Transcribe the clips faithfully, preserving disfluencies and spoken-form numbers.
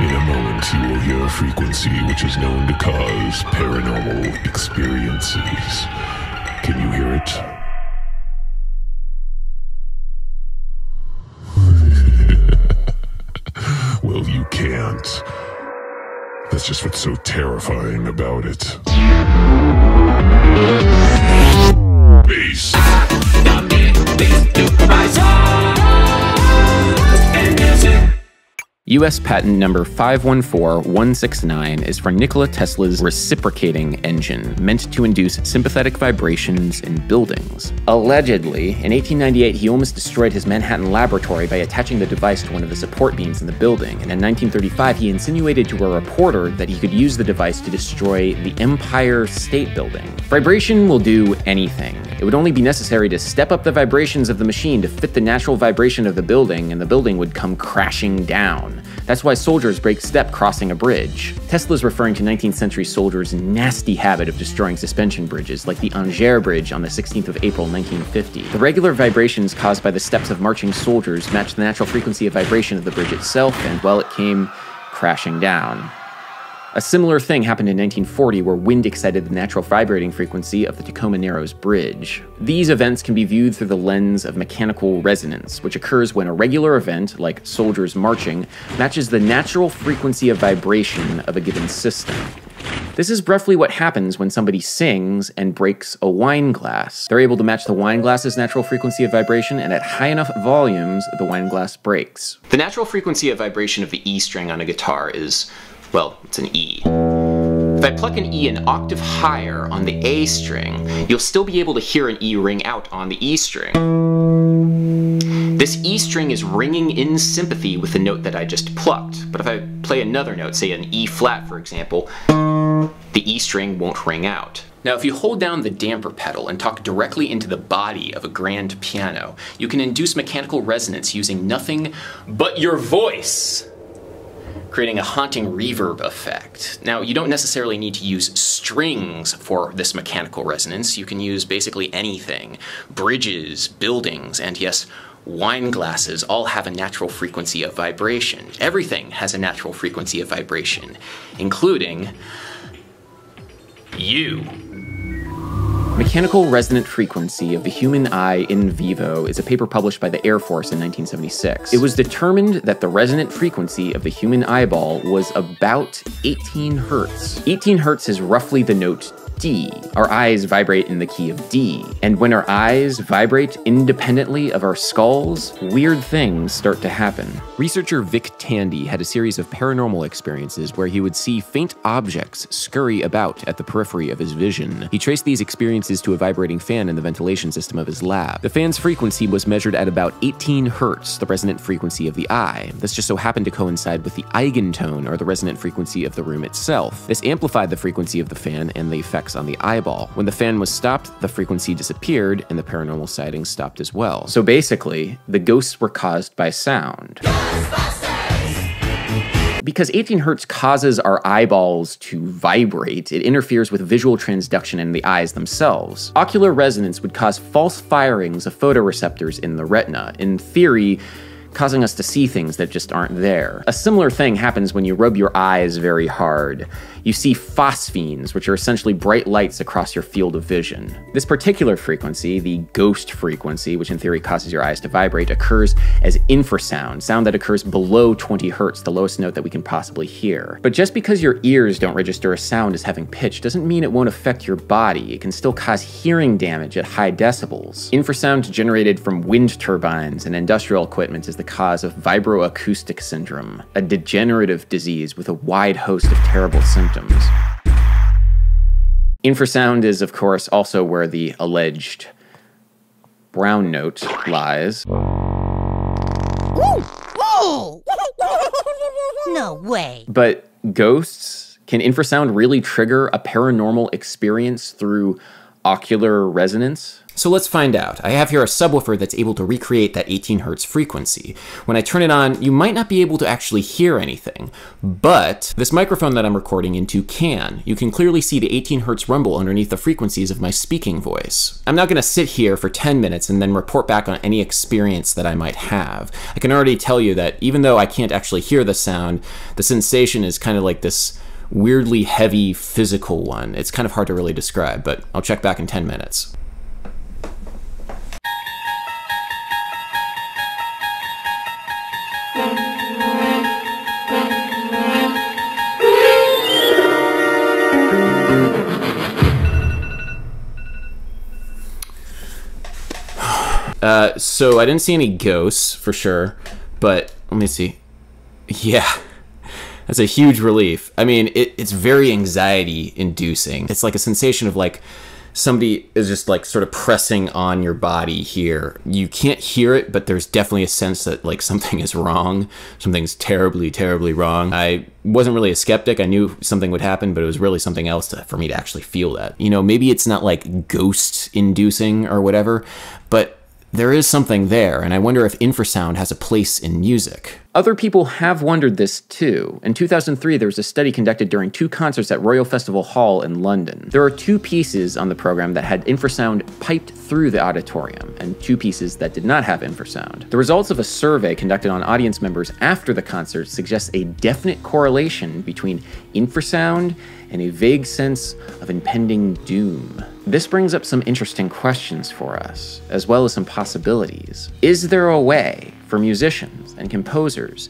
In a moment, you will hear a frequency which is known to cause paranormal experiences. Can you hear it? Well, you can't. That's just what's so terrifying about it. Bass. U S patent number five one four one six nine is for Nikola Tesla's reciprocating engine, meant to induce sympathetic vibrations in buildings. Allegedly, in eighteen ninety-eight, he almost destroyed his Manhattan laboratory by attaching the device to one of the support beams in the building, and in nineteen thirty-five, he insinuated to a reporter that he could use the device to destroy the Empire State Building. Vibration will do anything. It would only be necessary to step up the vibrations of the machine to fit the natural vibration of the building, and the building would come crashing down. That's why soldiers break step crossing a bridge. Tesla's referring to nineteenth century soldiers' nasty habit of destroying suspension bridges, like the Angers Bridge on the sixteenth of April nineteen fifty. The regular vibrations caused by the steps of marching soldiers matched the natural frequency of vibration of the bridge itself, and well, it came crashing down. A similar thing happened in nineteen forty, where wind excited the natural vibrating frequency of the Tacoma Narrows Bridge. These events can be viewed through the lens of mechanical resonance, which occurs when a regular event, like soldiers marching, matches the natural frequency of vibration of a given system. This is roughly what happens when somebody sings and breaks a wine glass. They're able to match the wine glass's natural frequency of vibration, and at high enough volumes, the wine glass breaks. The natural frequency of vibration of the E string on a guitar is, well, it's an E. If I pluck an E an octave higher on the A string, you'll still be able to hear an E ring out on the E string. This E string is ringing in sympathy with the note that I just plucked, but if I play another note, say an E flat for example, the E string won't ring out. Now, if you hold down the damper pedal and talk directly into the body of a grand piano, you can induce mechanical resonance using nothing but your voice, creating a haunting reverb effect. Now, you don't necessarily need to use strings for this mechanical resonance. You can use basically anything. Bridges, buildings, and yes, wine glasses all have a natural frequency of vibration. Everything has a natural frequency of vibration, including you. Mechanical Resonant Frequency of the Human Eye in Vivo is a paper published by the Air Force in nineteen seventy-six. It was determined that the resonant frequency of the human eyeball was about eighteen hertz. eighteen hertz is roughly the note D. Our eyes vibrate in the key of D. And when our eyes vibrate independently of our skulls, weird things start to happen. Researcher Vic Tandy had a series of paranormal experiences where he would see faint objects scurry about at the periphery of his vision. He traced these experiences to a vibrating fan in the ventilation system of his lab. The fan's frequency was measured at about eighteen hertz, the resonant frequency of the eye. This just so happened to coincide with the eigentone, or the resonant frequency of the room itself. This amplified the frequency of the fan and the effects on the eyeball. When the fan was stopped, the frequency disappeared, and the paranormal sightings stopped as well. So basically, the ghosts were caused by sound. Because eighteen hertz causes our eyeballs to vibrate, it interferes with visual transduction in the eyes themselves. Ocular resonance would cause false firings of photoreceptors in the retina, in theory, causing us to see things that just aren't there. A similar thing happens when you rub your eyes very hard. You see phosphenes, which are essentially bright lights across your field of vision. This particular frequency, the ghost frequency, which in theory causes your eyes to vibrate, occurs as infrasound, sound that occurs below twenty hertz, the lowest note that we can possibly hear. But just because your ears don't register a sound as having pitch doesn't mean it won't affect your body. It can still cause hearing damage at high decibels. Infrasound generated from wind turbines and industrial equipment is the cause of vibroacoustic syndrome, a degenerative disease with a wide host of terrible symptoms. Symptoms. Infrasound is, of course, also where the alleged brown note lies. No way. But ghosts? Can infrasound really trigger a paranormal experience through ocular resonance? So let's find out. I have here a subwoofer that's able to recreate that eighteen hertz frequency. When I turn it on, you might not be able to actually hear anything, but this microphone that I'm recording into can. You can clearly see the eighteen hertz rumble underneath the frequencies of my speaking voice. I'm not going to sit here for ten minutes and then report back on any experience that I might have. I can already tell you that even though I can't actually hear the sound, the sensation is kind of like this weirdly heavy physical one. It's kind of hard to really describe, but I'll check back in ten minutes. Uh, so I didn't see any ghosts for sure, but let me see. Yeah, that's a huge relief. I mean, it, it's very anxiety inducing. It's like a sensation of like somebody is just like sort of pressing on your body here. You can't hear it, but there's definitely a sense that like something is wrong. Something's terribly, terribly wrong. I wasn't really a skeptic. I knew something would happen, but it was really something else to, for me to actually feel that. You know, maybe it's not like ghost inducing or whatever, but there is something there, and I wonder if infrasound has a place in music. Other people have wondered this too. In two thousand three, there was a study conducted during two concerts at Royal Festival Hall in London. There are two pieces on the program that had infrasound piped through the auditorium, and two pieces that did not have infrasound. The results of a survey conducted on audience members after the concert suggests a definite correlation between infrasound and a vague sense of impending doom. This brings up some interesting questions for us, as well as some possibilities. Is there a way for musicians and composers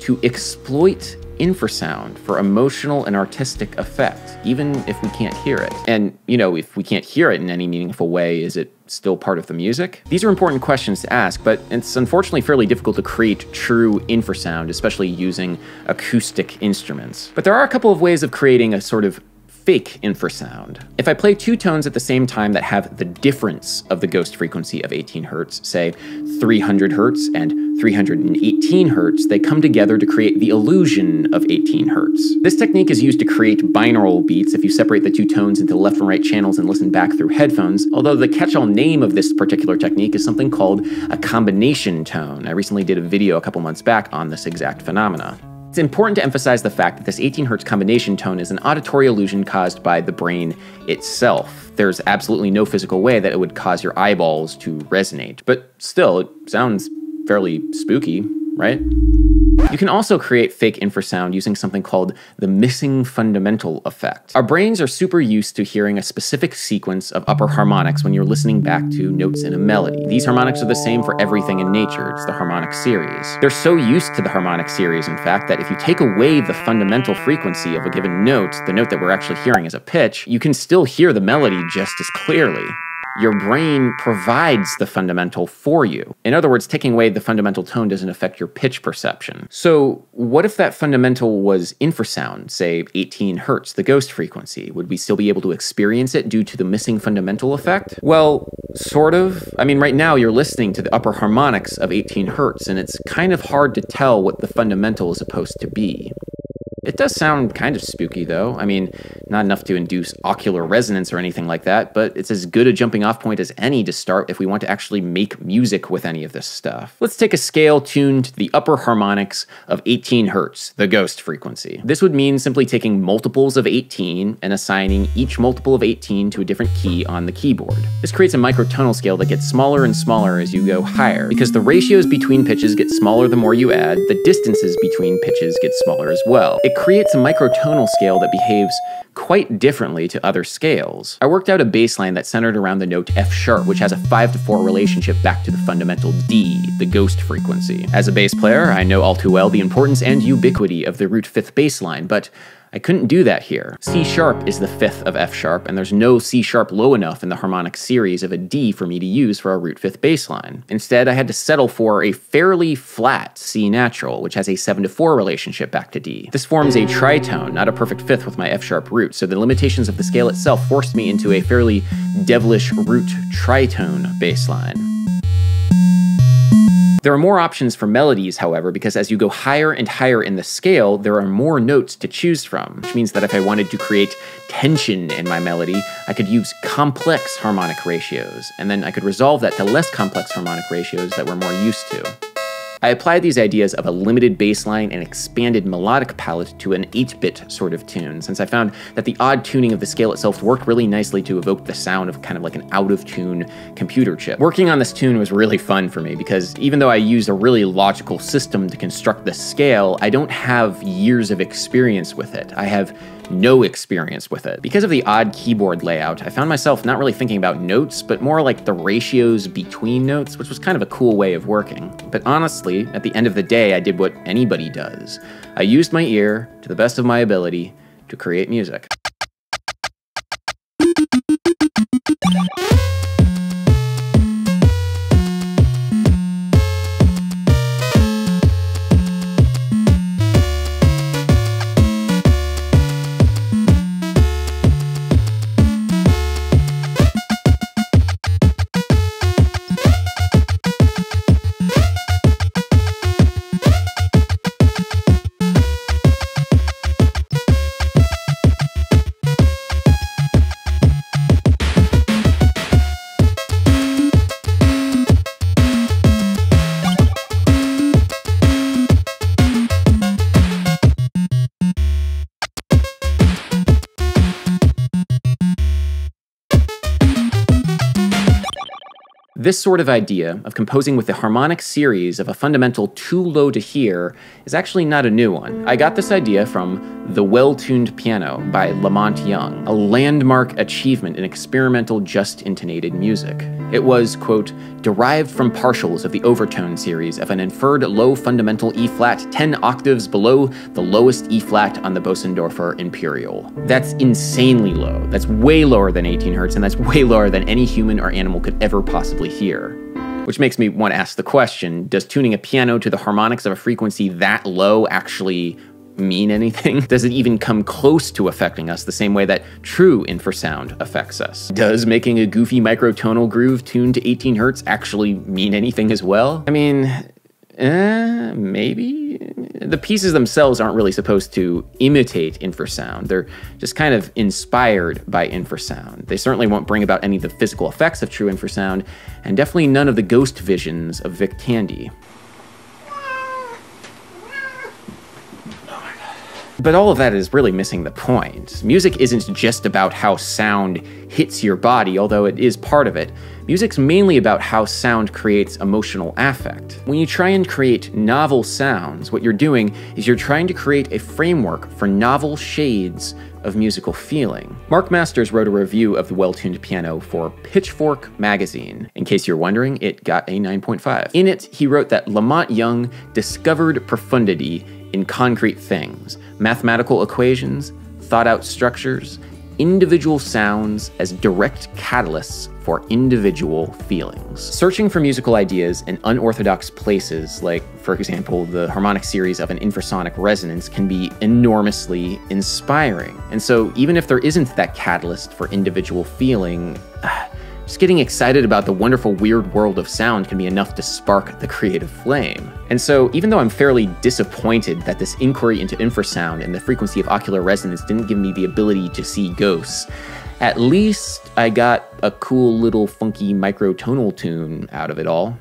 to exploit infrasound for emotional and artistic effect, even if we can't hear it? And, you know, if we can't hear it in any meaningful way, is it still part of the music? These are important questions to ask, but it's unfortunately fairly difficult to create true infrasound, especially using acoustic instruments. But there are a couple of ways of creating a sort of fake infrasound. If I play two tones at the same time that have the difference of the ghost frequency of eighteen hertz, say three hundred hertz and three hundred eighteen hertz, they come together to create the illusion of eighteen hertz. This technique is used to create binaural beats if you separate the two tones into left and right channels and listen back through headphones, although the catch-all name of this particular technique is something called a combination tone. I recently did a video a couple months back on this exact phenomena. It's important to emphasize the fact that this eighteen hertz combination tone is an auditory illusion caused by the brain itself. There's absolutely no physical way that it would cause your eyeballs to resonate, but still, it sounds fairly spooky, right? You can also create fake infrasound using something called the missing fundamental effect. Our brains are super used to hearing a specific sequence of upper harmonics when you're listening back to notes in a melody. These harmonics are the same for everything in nature. It's the harmonic series. They're so used to the harmonic series, in fact, that if you take away the fundamental frequency of a given note, the note that we're actually hearing is a pitch, you can still hear the melody just as clearly. Your brain provides the fundamental for you. In other words, taking away the fundamental tone doesn't affect your pitch perception. So what if that fundamental was infrasound, say eighteen hertz, the ghost frequency? Would we still be able to experience it due to the missing fundamental effect? Well, sort of. I mean, right now you're listening to the upper harmonics of eighteen hertz, and it's kind of hard to tell what the fundamental is supposed to be. It does sound kind of spooky, though. I mean, not enough to induce ocular resonance or anything like that, but it's as good a jumping off point as any to start if we want to actually make music with any of this stuff. Let's take a scale tuned to the upper harmonics of eighteen hertz, the ghost frequency. This would mean simply taking multiples of eighteen and assigning each multiple of eighteen to a different key on the keyboard. This creates a microtonal scale that gets smaller and smaller as you go higher, because the ratios between pitches get smaller the more you add, the distances between pitches get smaller as well. It It creates a microtonal scale that behaves quite differently to other scales. I worked out a bass line that centered around the note F sharp, which has a five to four relationship back to the fundamental D, the ghost frequency. As a bass player, I know all too well the importance and ubiquity of the root fifth bass line, but I couldn't do that here. C sharp is the fifth of F sharp, and there's no C sharp low enough in the harmonic series of a D for me to use for a root fifth bass line. Instead, I had to settle for a fairly flat C natural, which has a seven to four relationship back to D. This forms a tritone, not a perfect fifth with my F sharp root, so the limitations of the scale itself forced me into a fairly devilish root tritone bass line. There are more options for melodies, however, because as you go higher and higher in the scale, there are more notes to choose from, which means that if I wanted to create tension in my melody, I could use complex harmonic ratios, and then I could resolve that to less complex harmonic ratios that we're more used to. I applied these ideas of a limited bass line and expanded melodic palette to an eight bit sort of tune, since I found that the odd tuning of the scale itself worked really nicely to evoke the sound of kind of like an out-of-tune computer chip. Working on this tune was really fun for me, because even though I used a really logical system to construct the scale, I don't have years of experience with it. I have no experience with it. Because of the odd keyboard layout, I found myself not really thinking about notes, but more like the ratios between notes, which was kind of a cool way of working. But honestly, at the end of the day, I did what anybody does. I used my ear, to the best of my ability, to create music. This sort of idea of composing with the harmonic series of a fundamental too low to hear is actually not a new one. I got this idea from The Well-Tuned Piano by Lamont Young, a landmark achievement in experimental just-intonated music. It was, quote, derived from partials of the overtone series of an inferred low fundamental E flat ten octaves below the lowest E flat on the Bösendorfer Imperial. That's insanely low. That's way lower than eighteen hertz, and that's way lower than any human or animal could ever possibly hear. Which makes me want to ask the question, does tuning a piano to the harmonics of a frequency that low actually mean anything? Does it even come close to affecting us the same way that true infrasound affects us? Does making a goofy microtonal groove tuned to eighteen hertz actually mean anything as well? I mean, eh, maybe? The pieces themselves aren't really supposed to imitate infrasound. They're just kind of inspired by infrasound. They certainly won't bring about any of the physical effects of true infrasound, and definitely none of the ghost visions of Vic Tandy. But all of that is really missing the point. Music isn't just about how sound hits your body, although it is part of it. Music's mainly about how sound creates emotional affect. When you try and create novel sounds, what you're doing is you're trying to create a framework for novel shades of musical feeling. Mark Masters wrote a review of The Well-Tuned Piano for Pitchfork magazine. In case you're wondering, it got a nine point five. In it, he wrote that Lamont Young discovered profundity in concrete things, mathematical equations, thought-out structures, individual sounds as direct catalysts for individual feelings. Searching for musical ideas in unorthodox places, like, for example, the harmonic series of an infrasonic resonance, can be enormously inspiring. And so, even if there isn't that catalyst for individual feeling, just getting excited about the wonderful weird world of sound can be enough to spark the creative flame. And so, even though I'm fairly disappointed that this inquiry into infrasound and the frequency of ocular resonance didn't give me the ability to see ghosts, at least I got a cool little funky microtonal tune out of it all.